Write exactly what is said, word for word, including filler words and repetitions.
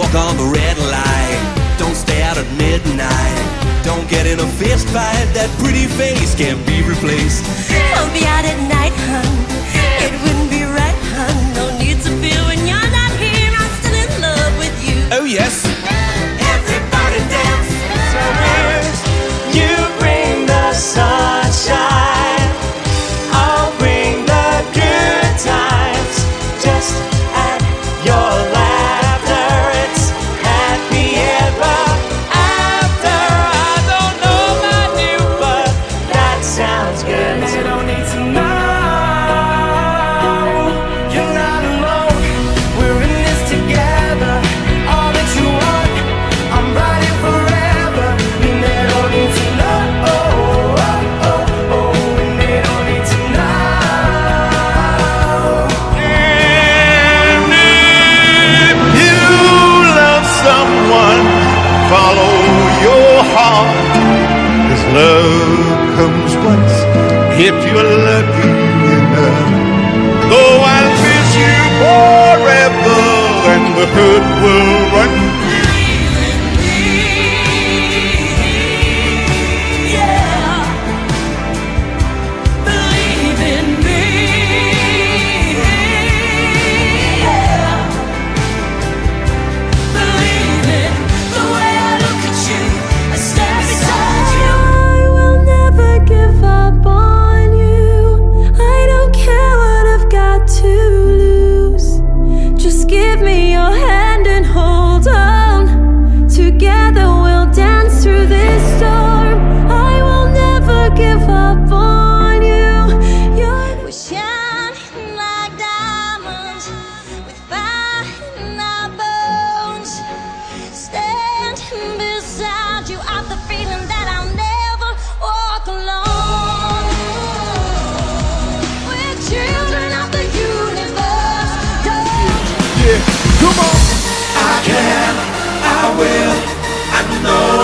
walk on the red light. Don't stay out at midnight. Don't get in a fist fight. That pretty face can't be replaced. Don't be out at night, hun. It wouldn't be right, hun. No need to feel when you're not here. I'm still in love with you. Oh yes. Everybody dance. So first, you bring the sunshine. I'll bring the good times. Just at your laughter, it's happy ever after. I don't know about you, but that sounds good. You don't need to know. You're not alone. We're in this together. All that you want, I'm riding forever. And they don't need to know. Oh, oh, oh, oh. And they don't need to know. And if you love someone, follow your heart. 'Cause love comes once if you're lucky enough. Though I'll miss you forever, and the hurt will run free. Come on. I can, I will, I know.